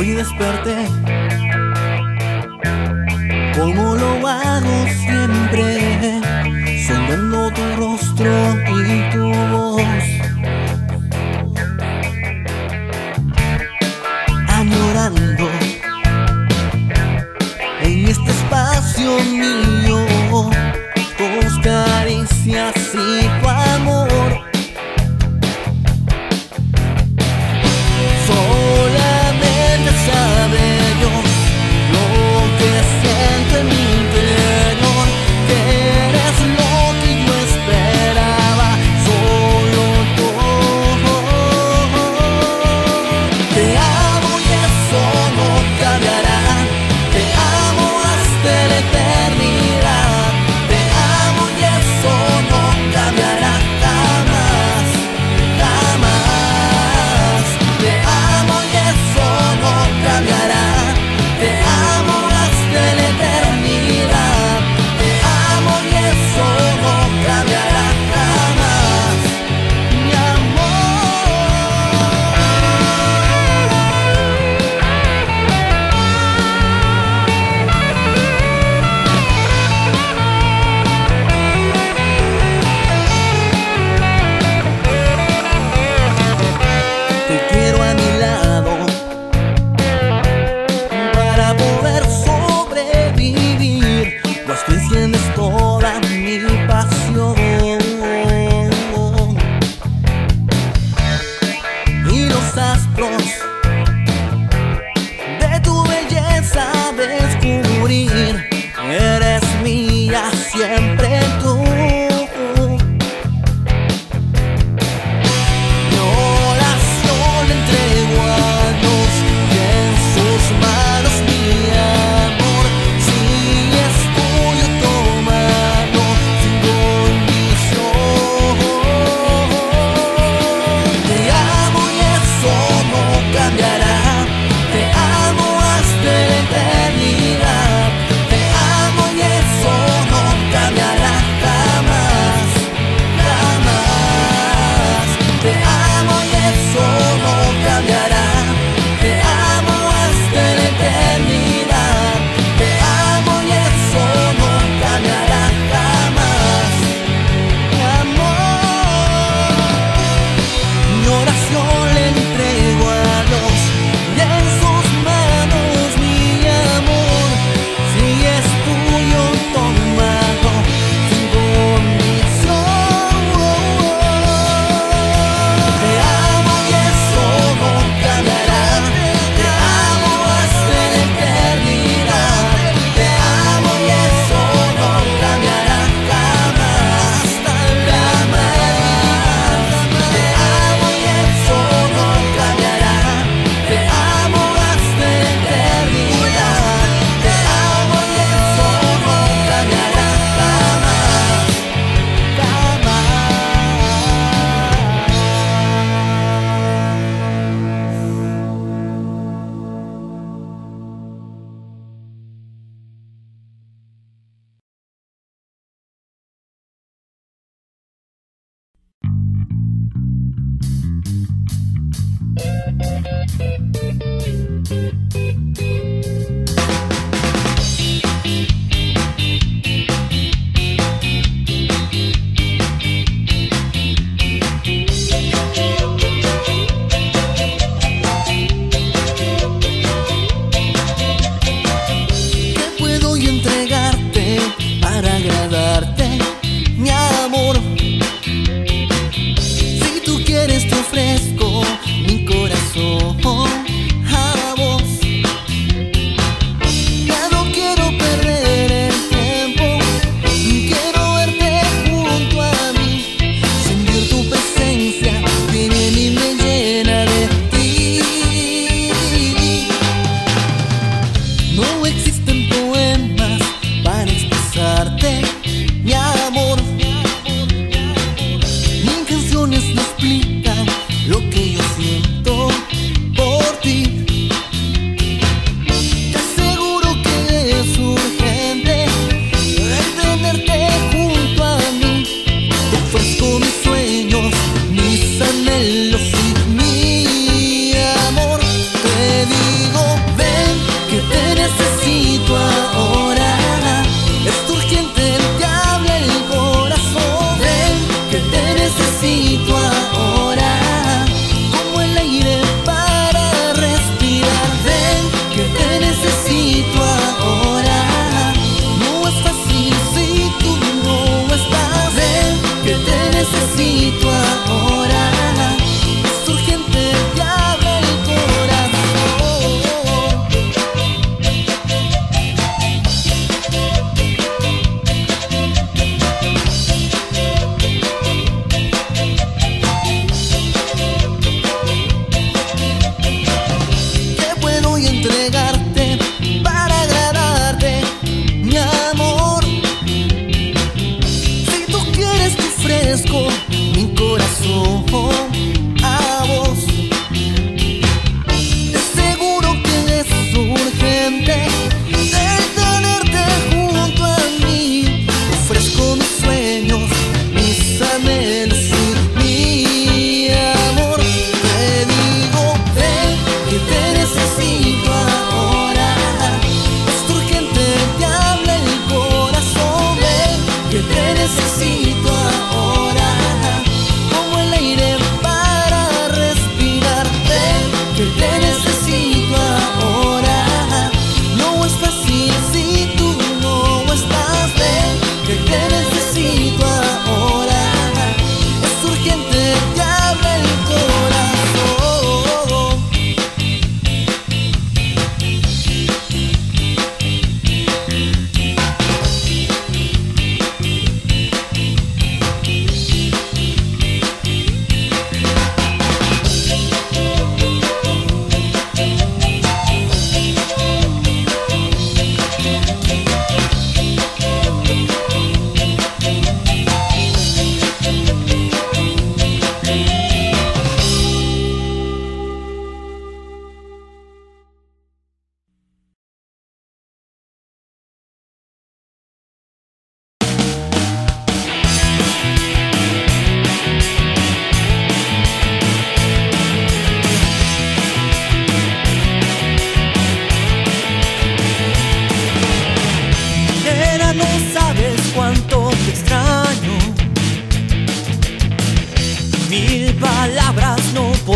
hoy desperté. Como lo hago siempre, soñando tu rostro y tu voz. Añorando en este espacio mío tus caricias y tu amor.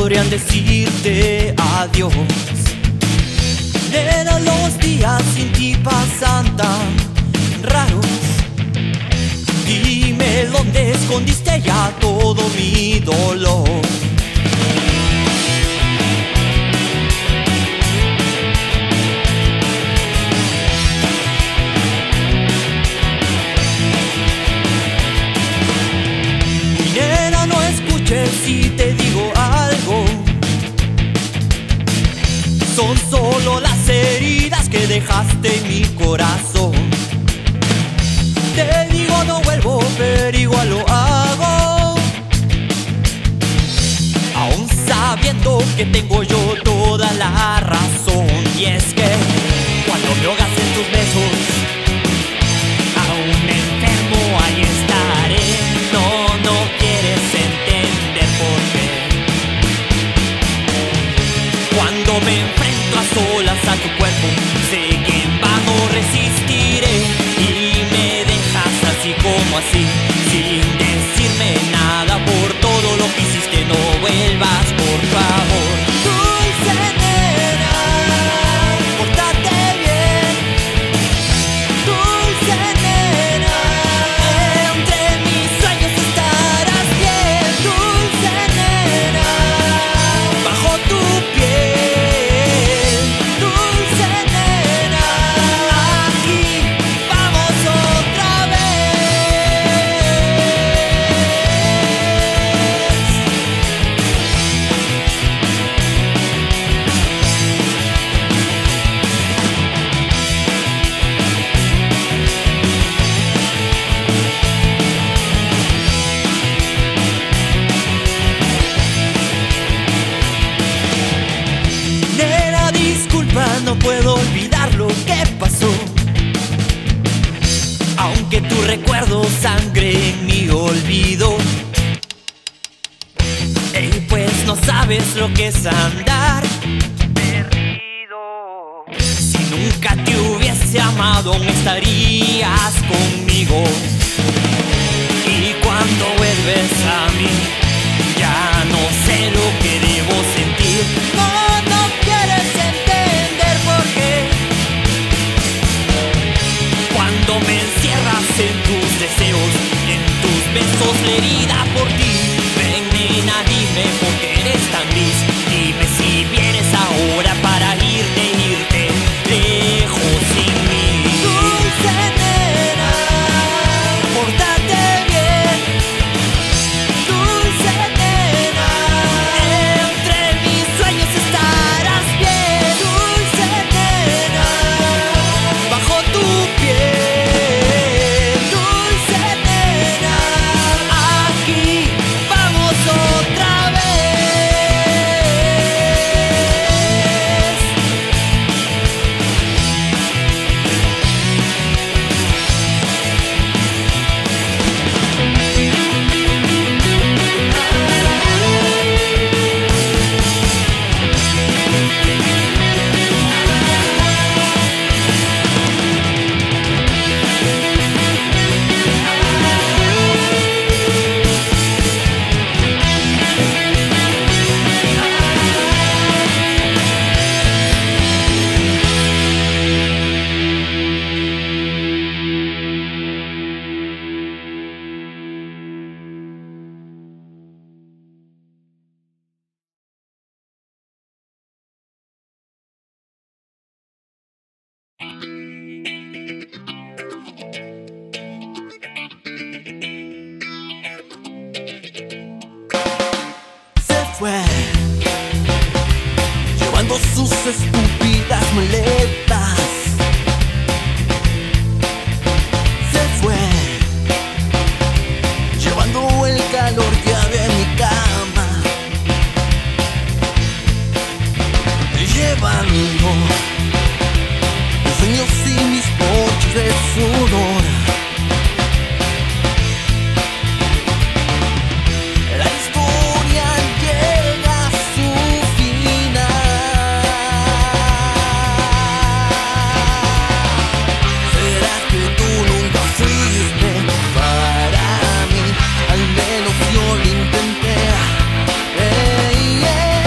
podrían decirte adiós. Nena, los días sin ti pasan tan raros. Dime dónde escondiste ya todo mi dolor. Nena, no escuches si te digo algo. Son solo las heridas que dejaste en mi corazón. Te digo no vuelvo, pero igual lo hago, aún sabiendo que tengo yo toda la razón. Y es que cuando me ahogas en tus besos, aún enfermo ahí estaré. No, no quieres entender por qué. Cuando me enfrento a solas a tu cuerpo, sé que en vano resistiré. Como así, sin decirme nada, por todo lo que hiciste, no vuelvas, por favor. Dulce nena, pórtate bien. Dulce nena, entre mis sueños estarás bien. Dulce nena, bajo tu piel. Dulce nena, aquí vamos otra vez. No puedo olvidar lo que pasó, aunque tu recuerdo sangre en mi olvido. Ey, pues no sabes lo que es andar perdido. Si nunca te hubiese amado, aún estarías conmigo. Y cuando vuelves a mí, ya no sé lo que debo sentir. No, no quieres sentir. Cuando me encierras en tus deseos, en tus besos la herida por ti. Ven nena, dime por qué eres tan gris. Dime si vienes ahora para irte, irte lejos sin mí. Dulce nena, pórtate bien. Dulce nena, entre mis sueños estarás bien. Dulce nena, bajo tu piel. Llevando sus estúpidas maletas, se fue, llevando el calor que había en mi cama, llevando mis sueños y mis poches de sudor. Yo lo intenté, hey, yeah.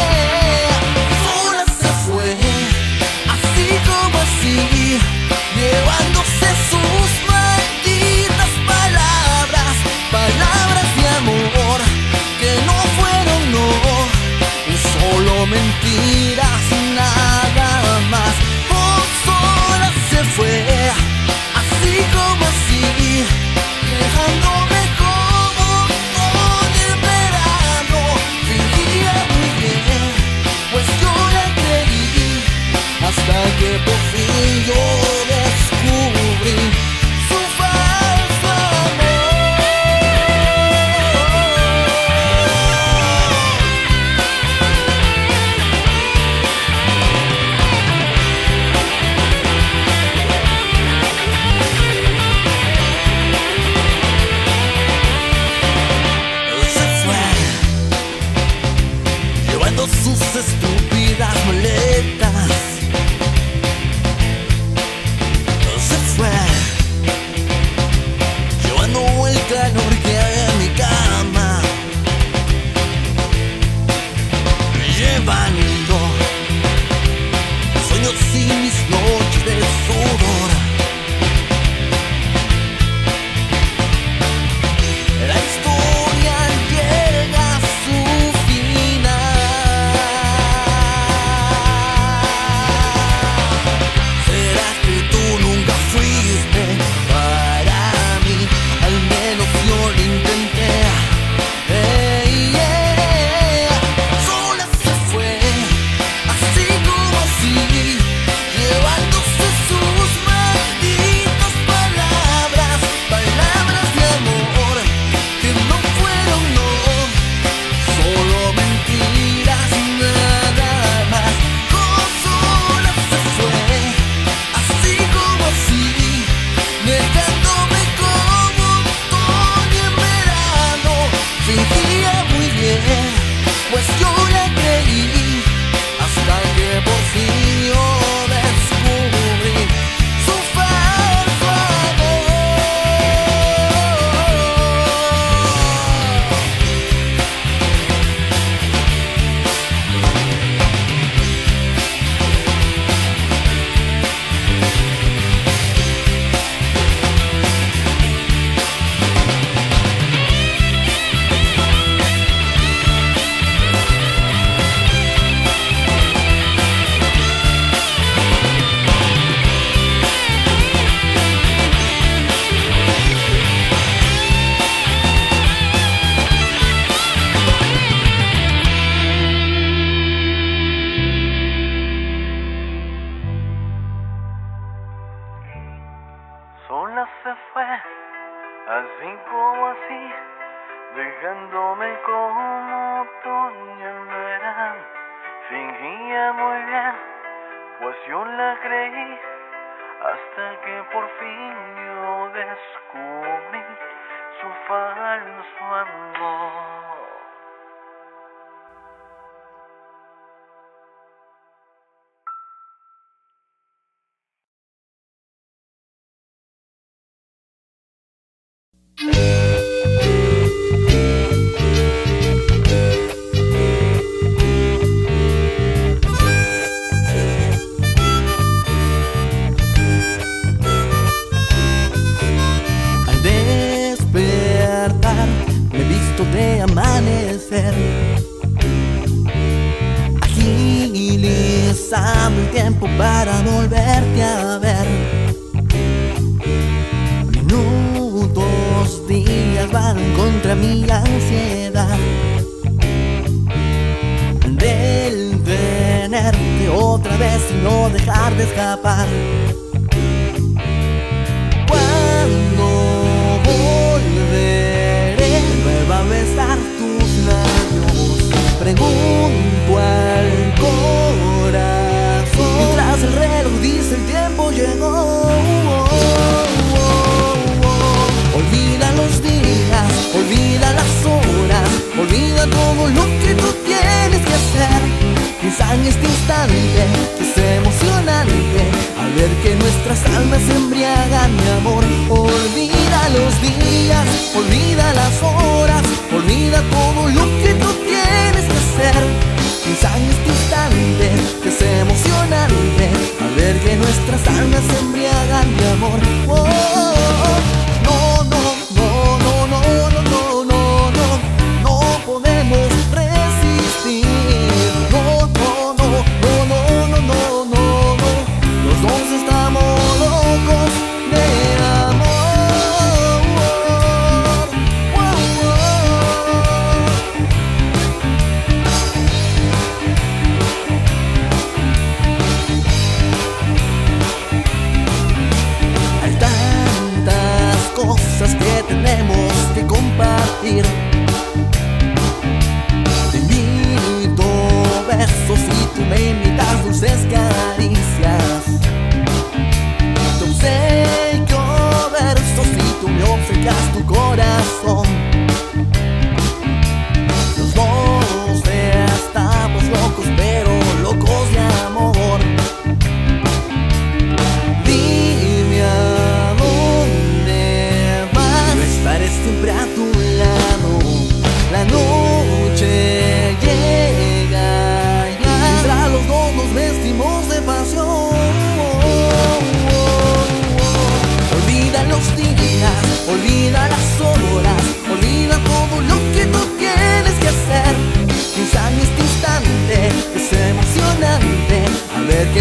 que por fin yo descubrí. Sus estúpidas maletas se fue, llevando el calor que hay en mi cama, llevando sueños y mis noches de sudor. La historia llega a su final. Sola se fue, así como así, dejándome como otoño en verano. Fingía muy bien, pues yo la creí, hasta que por fin yo descubrí su falso amor. Agilizando el tiempo para volverte a ver. Minutos, días van contra mi ansiedad del tenerte otra vez y no dejar de escapar. Cuando volveré, vuelva a besar tus labios, pregunto al corazón mientras el reloj dice el tiempo llegó. Olvida los días, olvida las horas, olvida todo lo que tú tienes que hacer. Piensa en este instante que es emocionante al ver que nuestras almas se embriagan de amor. Olvida los días, olvida las horas, olvida todo lo que tú tienes que hacer. Piensa en este instante que es emocionante al ver que nuestras almas se embriagan de amor. No, no, no, no, no, no, no, no, no, no podemos resistir. No, no, no, no, no, no, no, no, no, los dos estamos locos de amor.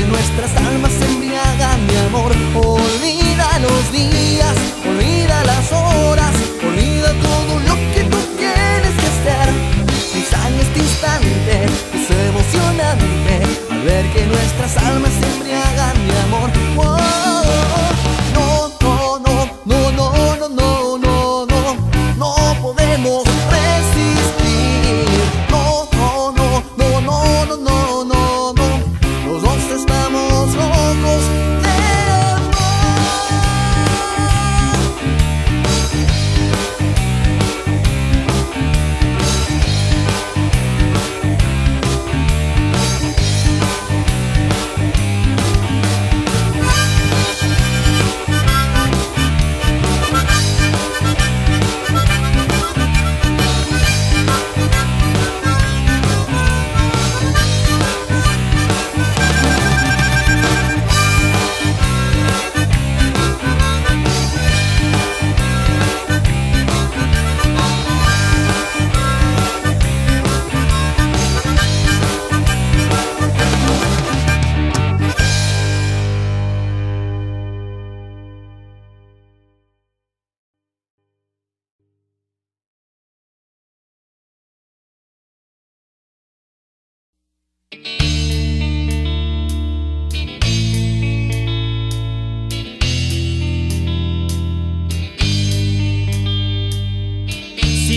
nuestras almas se embriagan de amor. Olvida los días, olvida las horas, olvida todo lo que tú tienes que hacer. Disfruta este instante, es emocionante al ver que nuestras almas se embriagan de amor.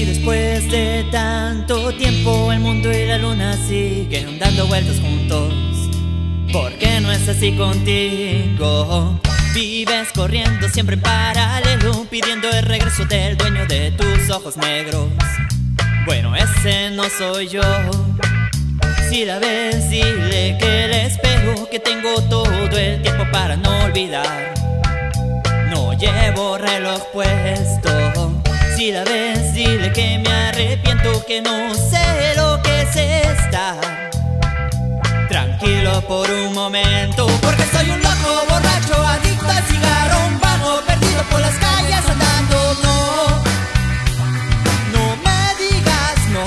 Después de tanto tiempo el mundo y la luna siguen dando vueltas juntos, ¿por qué no es así contigo? Vives corriendo siempre en paralelo, pidiendo el regreso del dueño de tus ojos negros. Bueno, ese no soy yo. Si la ves, dile que le espero, que tengo todo el tiempo para no olvidar. No llevo reloj puesto. Si la ves, dile que me arrepiento, que no sé lo que es estar tranquilo por un momento. Porque soy un loco, borracho, adicto al cigarro, un vago perdido por las calles andando. No, no me digas no,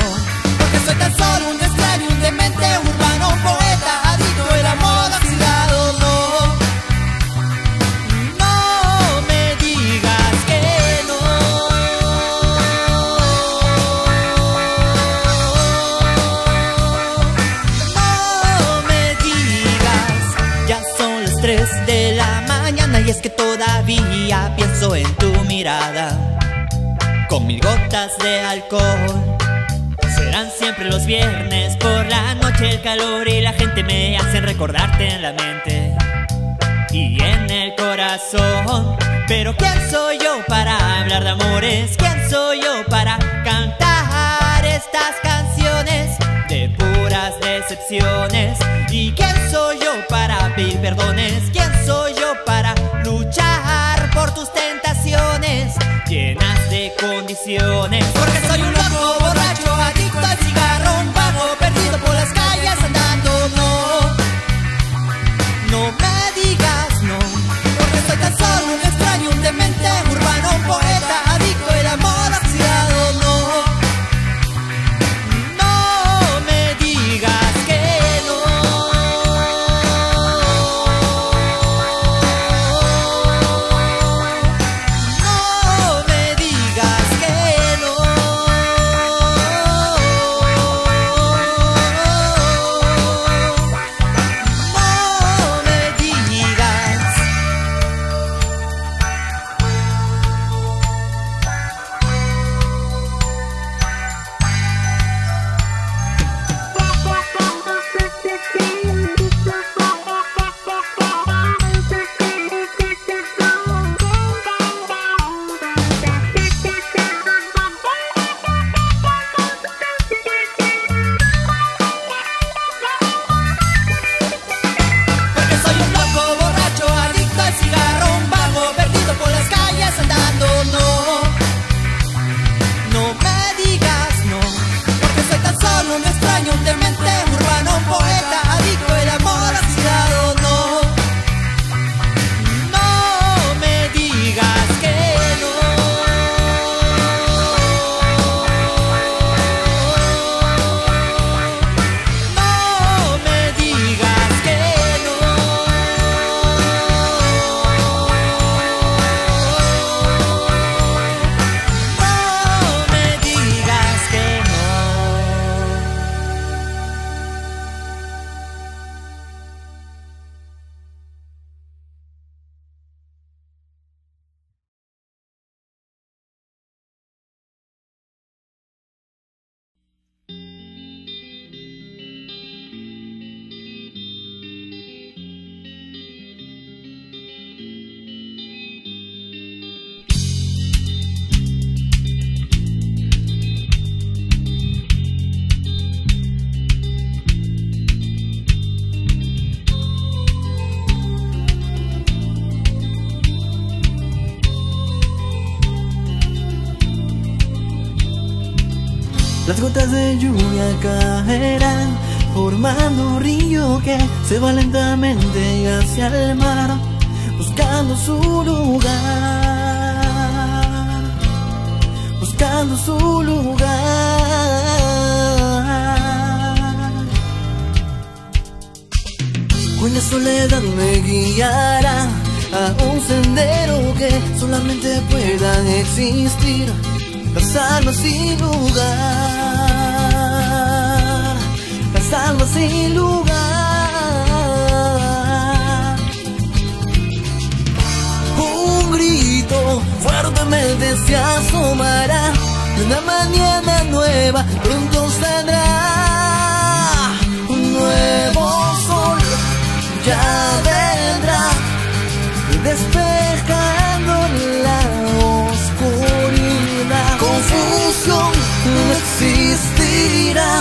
porque soy tan solo un extraño, un demente urbano, un poeta, adicto al amor oxidado. No, de la mañana y es que todavía pienso en tu mirada con mil gotas de alcohol. Serán siempre los viernes por la noche, el calor y la gente me hacen recordarte en la mente y en el corazón. Pero ¿quién soy yo para hablar de amores? ¿Quién soy yo para cantar estas canciones de puras decepciones? ¿Y quién soy yo para pedir perdones? ¿Quién soy yo para luchar por tus tentaciones llenas de condiciones? Porque soy un loco, borracho, adicto al cigarro, un vago perdido por las calles andando. No, no me digas no, porque soy tan solo un extraño, un demente urbano, un poeta, adicto al amor oxidado. No, que no. Las gotas de lluvia caerán, formando un río que se va lentamente hacia el mar, buscando su lugar, buscando su lugar. Con la soledad me guiará a un sendero que solamente pueda existir las almas sin lugar, las almas sin lugar. Un grito fuertemente se asomará, una mañana nueva pronto saldrá, un nuevo sol ya vendrá, despejando la oscuridad. Confusión no existirá,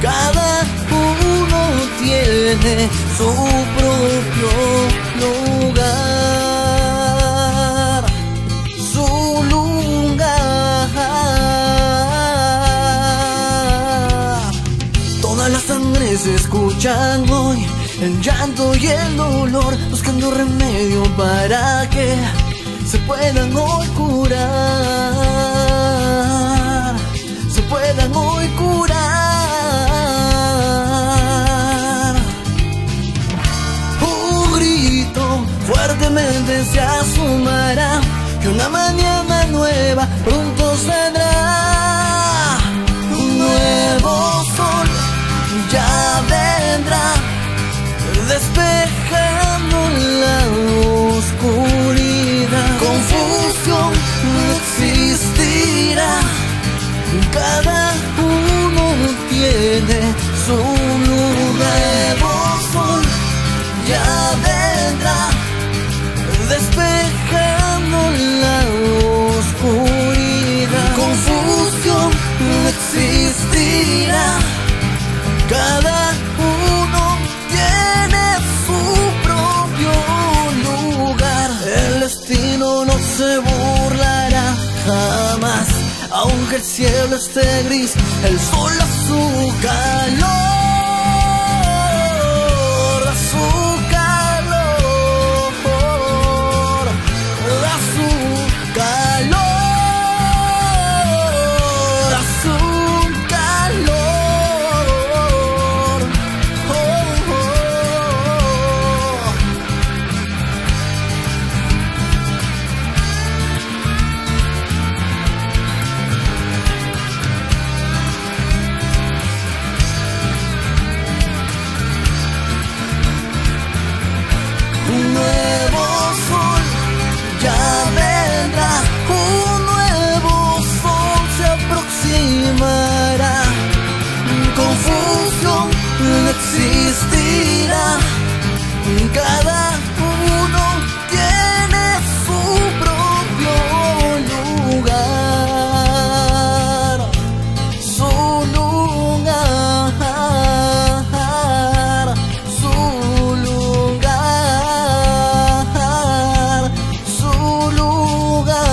cada uno tiene su propio lugar, su lugar. Todas las sangres se escuchan hoy el llanto y el dolor, buscando remedio para que se puedan hoy curar, se puedan hoy curar. Un grito fuertemente se asomará, que una mañana nueva pronto saldrá, un nuevo sol ya vendrá, despejando la oscuridad. Confusión no existirá, cada uno tiene su lugar. Nuevo sol ya vendrá, despejando la oscuridad. Confusión no existirá, cada uno tiene su propio lugar. El destino no se burlará jamás, aunque el cielo esté gris, el sol a su calor, a su calor, a su calor. Confusión no existirá, cada uno tiene su propio lugar, su lugar, su lugar, su lugar.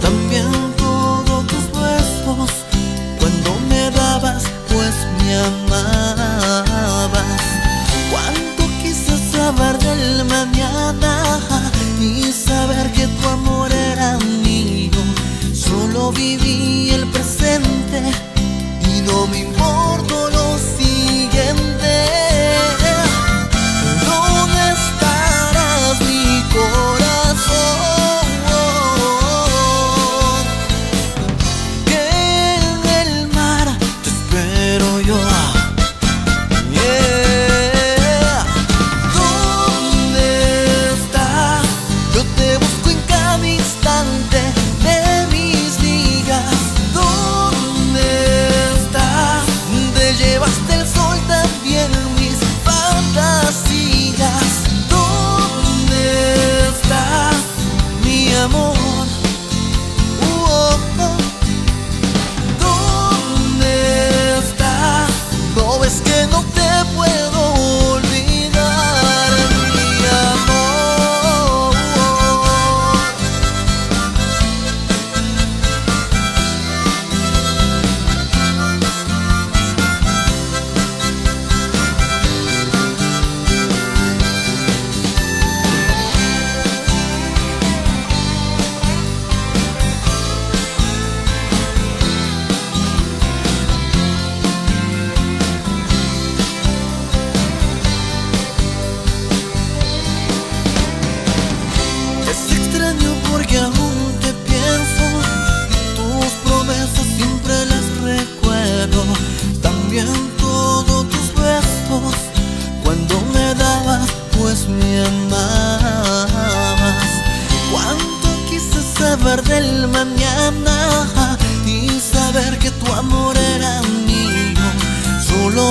También todos tus besos, cuando me dabas pues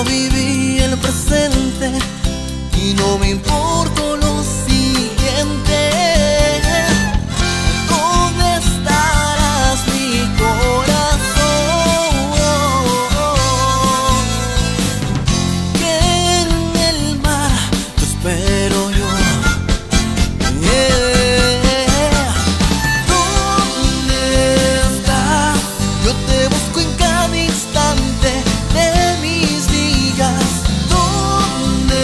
no viví el presente y no me importó lo siguiente. ¿Dónde estarás, mi corazón? Que en el mar te espero yo. ¿Dónde estás? Yo te busco en cada instante de mis días. ¿Dónde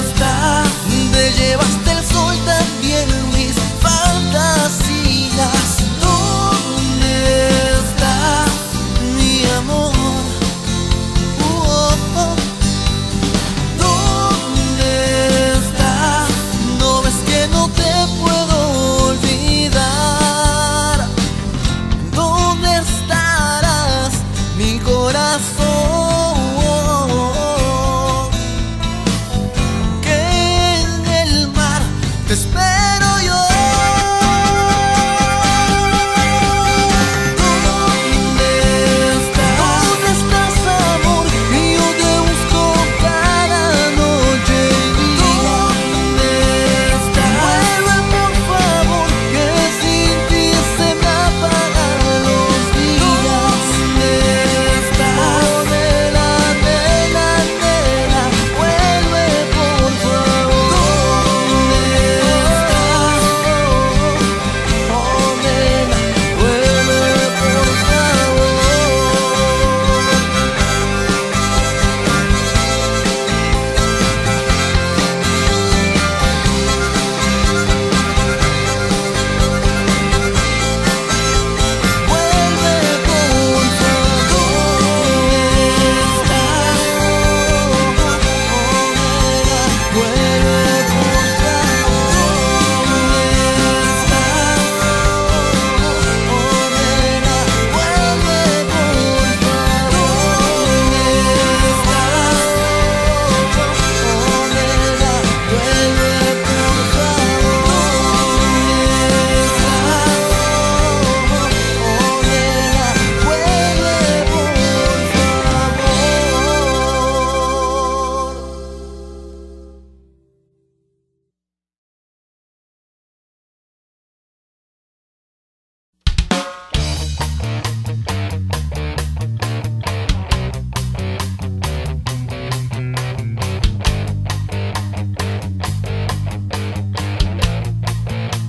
estás? Te llevaste el sol también mis fantasías. ¿Dónde estás, mi amor? ¿Dónde estás? No ves que no te puedo olvidar. ¿Dónde estarás, mi corazón? Que en el mar te espero yo. ¿Dónde estás, amor? Y yo te busco cada noche y día. ¿Dónde estás? Vuelve, por favor, que sin ti se me apagan los días. ¿Dónde estás? Oh, nena, vuelve, por favor. ¿Dónde estás? Oh, nena, vuelve, por favor. Vuelve, por favor. Vuelve, por Si piensas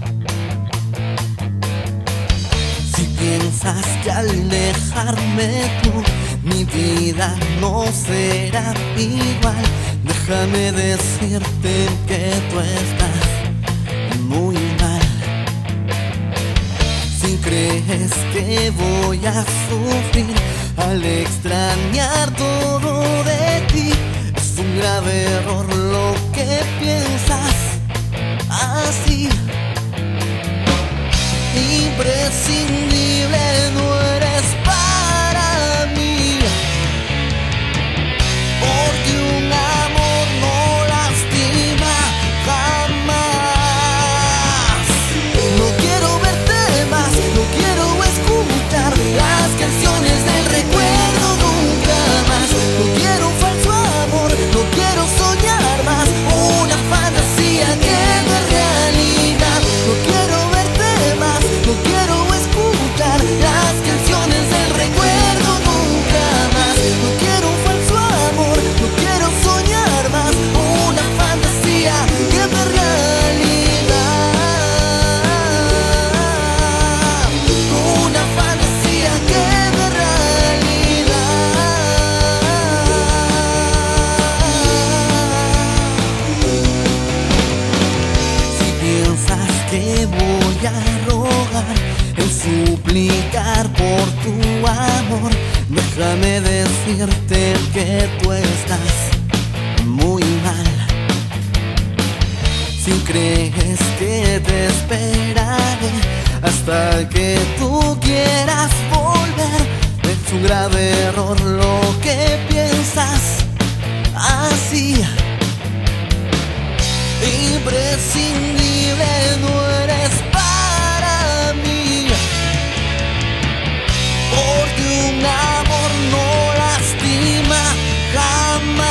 que al dejarme tú mi vida no será igual, déjame decirte que tú estás muy mal. Si crees que voy a sufrir al extrañar todo de ti, es un grave error lo que piensas así. Imprescindible no eres para mí, porque un amor no lastima jamás. No quiero verte más, no quiero escuchar las canciones del recuerdo nunca más. No quiero un falso amor, no quiero soñar más una fantasía que no es realidad. No quiero verte más, no quiero escuchar las canciones del recuerdo nunca más. No quiero un falso amor, no quiero soñar más una fantasía que no es realidad. Una fantasía que no es realidad. Si piensas que voy a rogar el suplicar por tu amor, déjame decirte que tú estás muy mal. Si crees que te esperaré hasta que tú quieras volver, es un grave error lo que piensas así. Imprescindible no eres para mí, porque un amor no lastima jamás.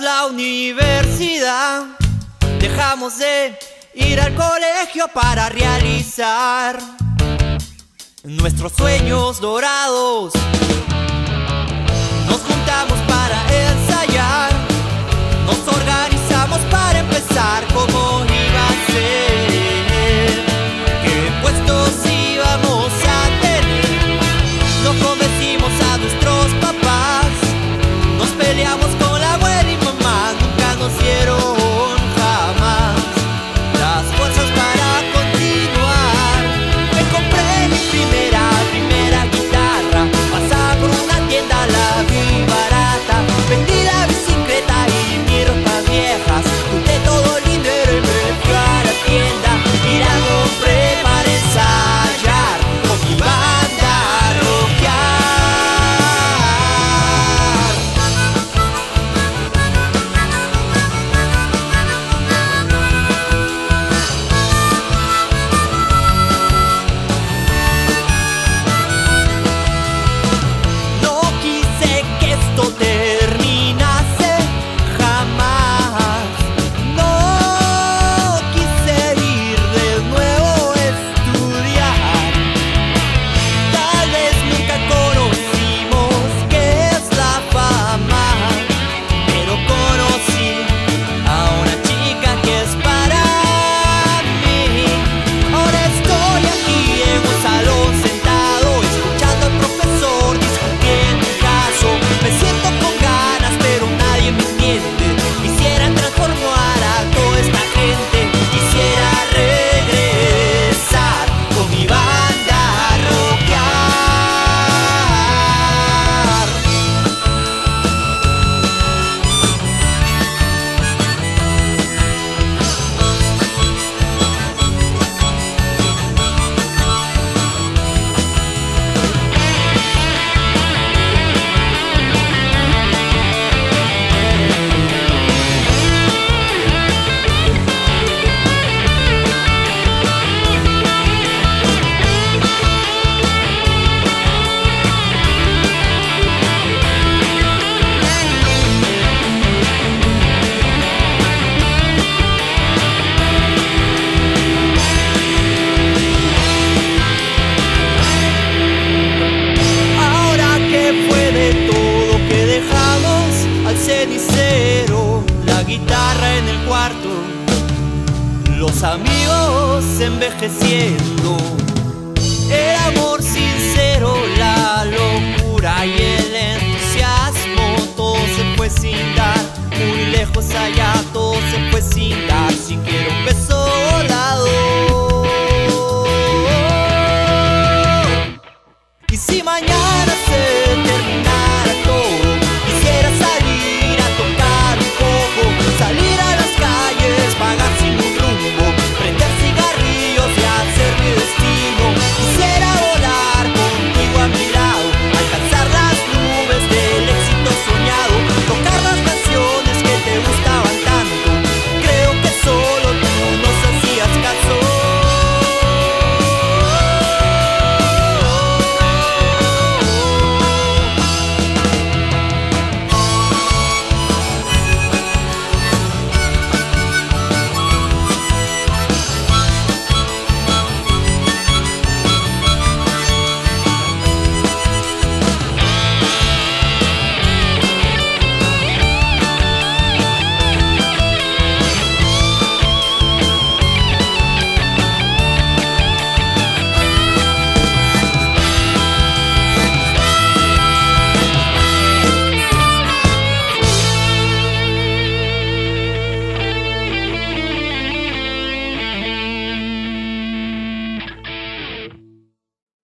La universidad, dejamos de ir al colegio para realizar nuestros sueños dorados. Nos juntamos para ensayar, nos organizamos para empezar como iba a ser, qué puestos íbamos a tener. Nos convencimos a nuestros papás, nos peleamos con la abuela y mamá, nunca nos dieron jamás las fuerzas para continuar. Me compré mi primera guitarra, pasaba por una tienda, la vi barata, vendí la bicicleta y mis ropas viejas, junté todo el dinero y me fui a la tienda y la compré para ensayar con mi banda a rockear. Sin dar muy lejos allá.